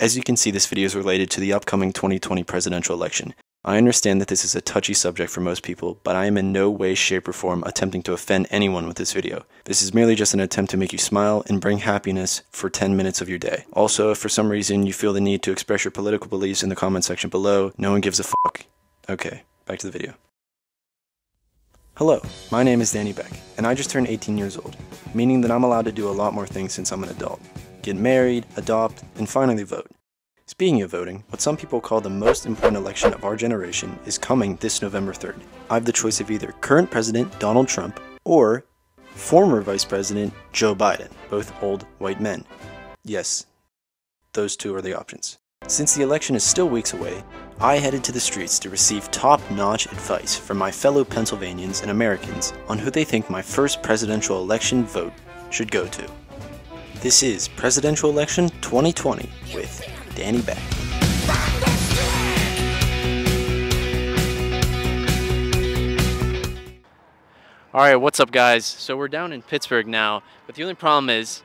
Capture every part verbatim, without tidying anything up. As you can see, this video is related to the upcoming twenty twenty presidential election. I understand that this is a touchy subject for most people, but I am in no way, shape, or form attempting to offend anyone with this video. This is merely just an attempt to make you smile and bring happiness for ten minutes of your day. Also, if for some reason you feel the need to express your political beliefs in the comment section below, no one gives a fuck. Okay, back to the video. Hello, my name is Danny Beck, and I just turned eighteen years old, meaning that I'm allowed to do a lot more things since I'm an adult. Get married, adopt, and finally vote. Speaking of voting, what some people call the most important election of our generation is coming this November third. I have the choice of either current President Donald Trump or former Vice President Joe Biden, both old white men. Yes, those two are the options. Since the election is still weeks away, I headed to the streets to receive top-notch advice from my fellow Pennsylvanians and Americans on who they think my first presidential election vote should go to. This is Presidential Election twenty twenty with Danny Beck. All right, what's up, guys? So we're down in Pittsburgh now, but the only problem is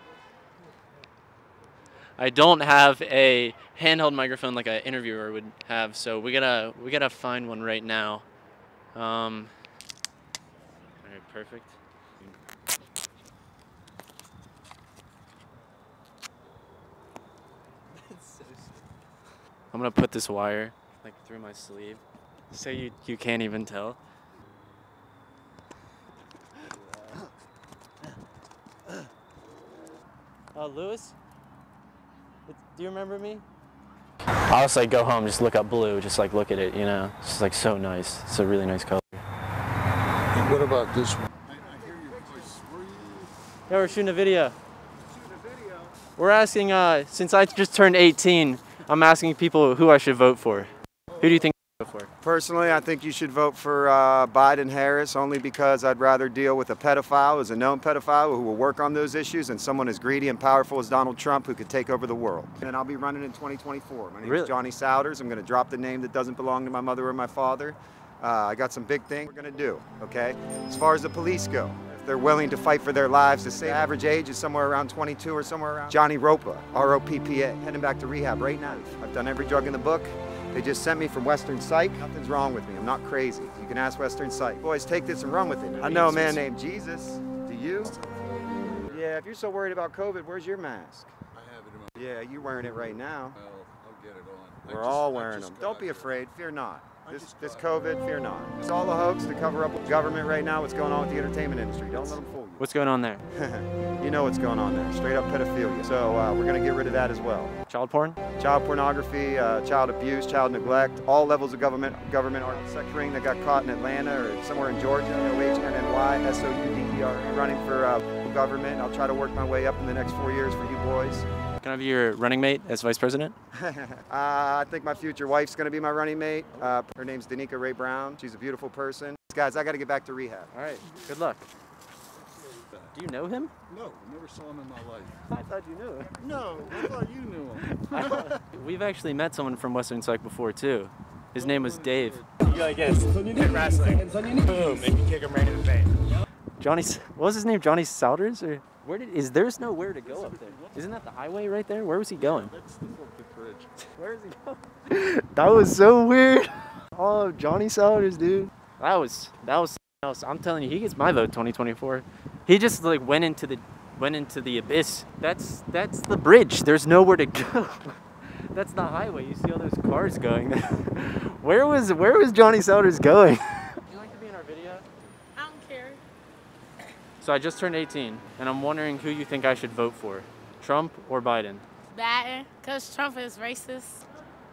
I don't have a handheld microphone like an interviewer would have, so we gotta we gotta find one right now. Um, all right, perfect. I'm gonna put this wire like through my sleeve, so you you can't even tell. Uh, Lewis, do you remember me? I was like, go home, just look up blue, just like look at it, you know. It's like so nice. It's a really nice color. And what about this one? I hear your voice. Yeah, we're shooting a video. Shooting a video. We're asking, uh, since I just turned eighteen. I'm asking people who I should vote for. Who do you think you should vote for? Personally, I think you should vote for uh, Biden-Harris, only because I'd rather deal with a pedophile who's a known pedophile who will work on those issues and someone as greedy and powerful as Donald Trump who could take over the world. And I'll be running in twenty twenty-four. My name really? is Johnny Souders. I'm going to drop the name that doesn't belong to my mother or my father. Uh, I got some big things we're going to do, okay? As far as the police go, they're willing to fight for their lives. To say the average age is somewhere around twenty-two or somewhere around. Johnny Ropa, R O P P A, heading back to rehab right now. I've done every drug in the book. They just sent me from Western Psych. Nothing's wrong with me. I'm not crazy. You can ask Western Psych. Boys, take this and run with it. I know a man named Jesus. Do you? Yeah, if you're so worried about COVID, where's your mask? I have it in my... Yeah, you're wearing it right now. Well, I'll get it on. We're just, all wearing them. Don't be afraid. Fear not. This, this COVID, fear not. It's all a hoax to cover up the government right now, what's going on with the entertainment industry. Don't let them fool you. What's going on there? You know what's going on there. Straight up pedophilia. So uh, we're going to get rid of that as well. Child porn? Child pornography, uh, child abuse, child neglect, all levels of government. Government art sex ring that got caught in Atlanta or somewhere in Georgia, O H N N Y S O U D E R, running for uh, government. I'll try to work my way up in the next four years for you boys. Can I be your running mate as vice president? uh, I think my future wife's going to be my running mate. Uh, her name's Danica Ray Brown. She's a beautiful person. Guys, I got to get back to rehab. All right. Good luck. Do you know him? No, never saw him in my life. I thought you knew him. No, I thought you knew him. thought, we've actually met someone from Western Psych before, too. His name was Dave. You like this? Hit wrestling. Boom, and you kick him right in the face. Johnny, what was his name? Johnny Souders? Or? Where did, is there's nowhere to go up there? Isn't that the highway right there? Where was he going? Yeah, that's the forklift bridge. Where is he going? That was so weird. Oh, Johnny Souders, dude. That was that was something else. I'm telling you, he gets my vote twenty twenty-four. He just like went into the went into the abyss. That's that's the bridge. There's nowhere to go. That's the highway. You see all those cars going there. Where was where was Johnny Souders going? So I just turned eighteen, and I'm wondering who you think I should vote for, Trump or Biden? Biden, because Trump is racist.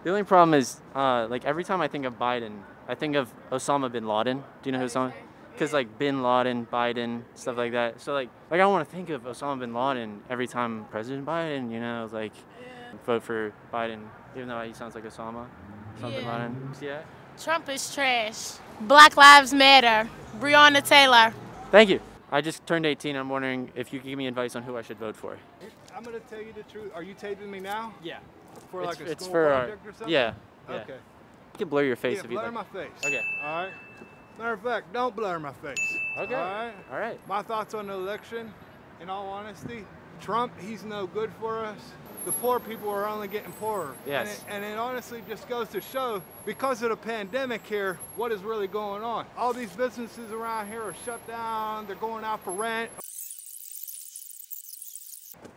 The only problem is, uh, like, every time I think of Biden, I think of Osama bin Laden. Do you know who Osama? Because, like, bin Laden, Biden, stuff like that. So, like, like I want to think of Osama bin Laden every time President Biden, you know, like, yeah. Vote for Biden, even though he sounds like Osama. Osama yeah. bin Laden. You see that? Trump is trash. Black Lives Matter. Breonna Taylor. Thank you. I just turned eighteen. I'm wondering if you could give me advice on who I should vote for. I'm going to tell you the truth. Are you taping me now? Yeah. For like it's, a it's school for project our, or something? Yeah, yeah. Okay. You can blur your face yeah, if you like. Yeah, blur my face. Okay. All right. Matter of fact, don't blur my face. Okay. All right? All right. My thoughts on the election, in all honesty, Trump, he's no good for us. the poor people are only getting poorer. Yes. And it, and it honestly just goes to show, because of the pandemic here, what is really going on. All these businesses around here are shut down, they're going out for rent.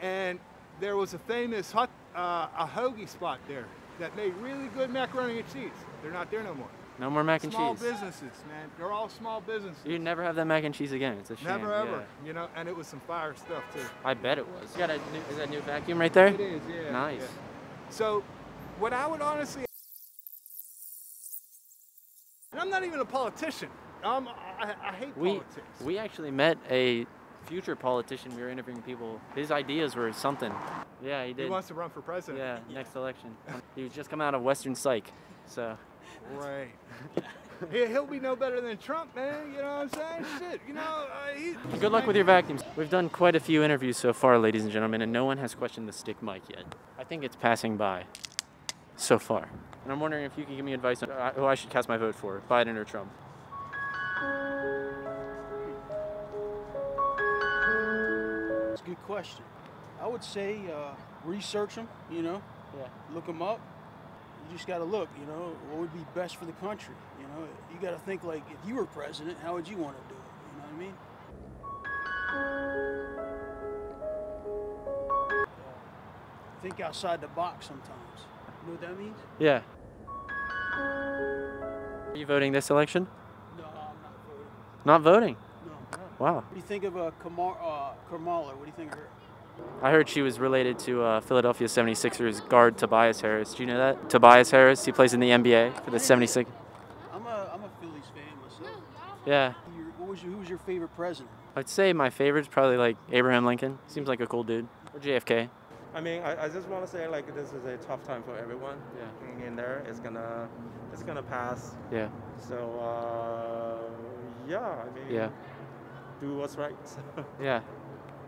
And there was a famous hot, uh, a hoagie spot there that made really good macaroni and cheese. They're not there no more. No more mac and cheese. Small businesses, man. They're all small businesses. You never have that mac and cheese again. It's a shame. Never ever. Yeah. You know, and it was some fire stuff too. I bet it was. You got a new, is that a new vacuum right there? It is. Yeah. Nice. Yeah. So, what I would honestly, and I'm not even a politician. I'm, I, I hate we, politics. We actually met a future politician. We were interviewing people. His ideas were something. Yeah, he did. He wants to run for president. Yeah, yeah. Next election. He was just come out of Western Psych, so. Right. He'll be no better than Trump, man. You know what I'm saying? Shit. You know, uh, he, good luck with your vacuums. We've done quite a few interviews so far, ladies and gentlemen, and no one has questioned the stick mic yet. I think it's passing by so far. And I'm wondering if you can give me advice on who I should cast my vote for, Biden or Trump. That's a good question. I would say uh, research them, you know, yeah. Look them up. You just got to look, you know, what would be best for the country, you know? You got to think, like, if you were president, how would you want to do it, you know what I mean? Think outside the box sometimes. You know what that means? Yeah. Are you voting this election? No, I'm not voting. Not voting? No. Wow. What do you think of uh, Kamala, uh, Kamala? What do you think of her? I heard she was related to uh, Philadelphia seventy-sixers guard Tobias Harris. Do you know that? Tobias Harris, he plays in the N B A for the seventy-sixers. I'm a, I'm a Phillies fan myself. Yeah. Your, what was your, who was your favorite president? I'd say my favorite's probably like Abraham Lincoln. Seems like a cool dude. Or J F K. I mean, I, I just want to say, like, this is a tough time for everyone. Yeah. Being in there, it's gonna, it's gonna pass. Yeah. So, uh, yeah, I mean, yeah. Do what's right. Yeah.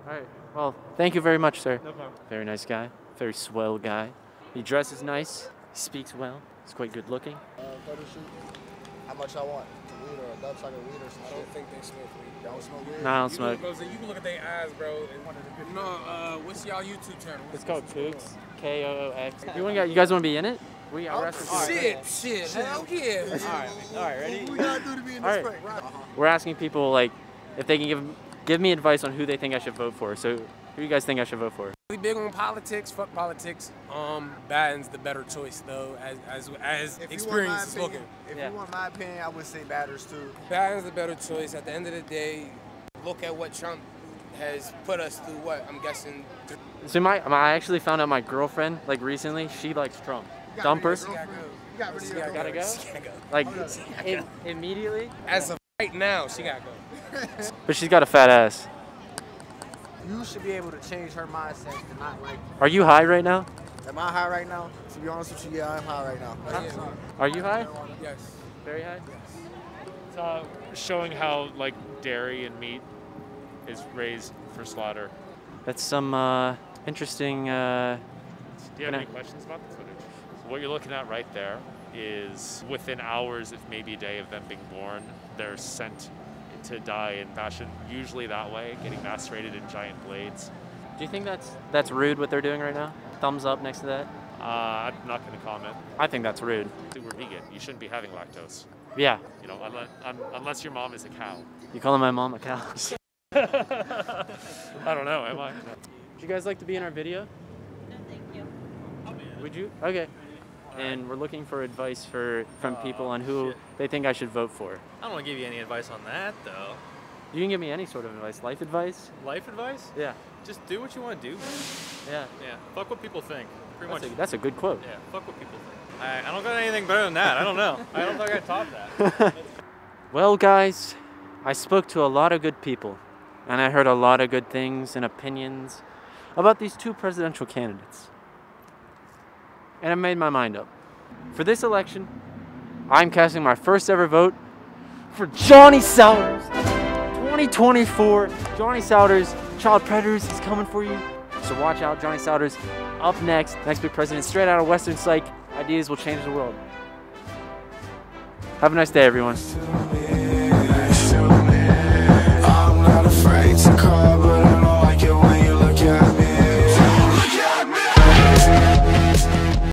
All right. Well, thank you very much, sir. No problem. Very nice guy. Very swell guy. He dresses nice. He speaks well. He's quite good looking. Uh, How much I want? A weed or a dub, so I can weed or some shit. I don't think they smoke weed. Y'all don't smoke weed? No, I don't you smoke. Look, you can look at their eyes, bro. No, uh, what's y'all YouTube channel? What's it's called KOOX. K O O X. You, wanna, you guys want to be in it? We are oh, shit, right. shit, shit. Hell yeah. All right, all right, ready? We gotta do to be in this break. Right. We're asking people, like, if they can give Give me advice on who they think I should vote for. So, who you guys think I should vote for? Really big on politics. Fuck politics. Um, Biden's the better choice, though, as as, as experience is looking. If yeah. you want my opinion, I would say Biden's too. Biden's the better choice. At the end of the day, look at what Trump has put us through. What I'm guessing. So my, my I actually found out my girlfriend like recently. She likes Trump. Dumpers. You got rid of your gotta go. She gotta go. Like Im immediately. As of right now, she gotta go. But she's got a fat ass. You should be able to change her mindset to not like. Are you high right now? Am I high right now? To be honest with you, yeah, I'm high right now. Like, yeah. Are you high? Yes. Very high? Yes. It's uh, showing how like dairy and meat is raised for slaughter. That's some uh, interesting. Uh, Do you have any questions about this? So what you're looking at right there is within hours, if maybe a day of them being born, they're sent to die in fashion, usually that way, getting macerated in giant blades. Do you think that's that's rude what they're doing right now? Thumbs up next to that? Uh, I'm not going to comment. I think that's rude. We're vegan. You shouldn't be having lactose. Yeah. You know, unless, un unless your mom is a cow. You calling my mom a cow? I don't know, am I? Would you guys like to be in our video? No, thank you. Would you? Okay. And we're looking for advice for from oh, people on who shit. they think I should vote for. I don't want to give you any advice on that, though. You can give me any sort of advice. Life advice? Life advice? Yeah. Just do what you want to do, man. Yeah. Yeah. Fuck what people think. Pretty that's much. A, that's a good quote. Yeah. Fuck what people think. I, I don't got anything better than that. I don't know. I don't think I top that. Well, guys, I spoke to a lot of good people, and I heard a lot of good things and opinions about these two presidential candidates. And I made my mind up. For this election, I'm casting my first ever vote for Johnny Souders. twenty twenty-four, Johnny Souders, Child Predators, he's coming for you. So watch out, Johnny Souders. Up next, next big president, straight out of Western Psych. Ideas will change the world. Have a nice day, everyone.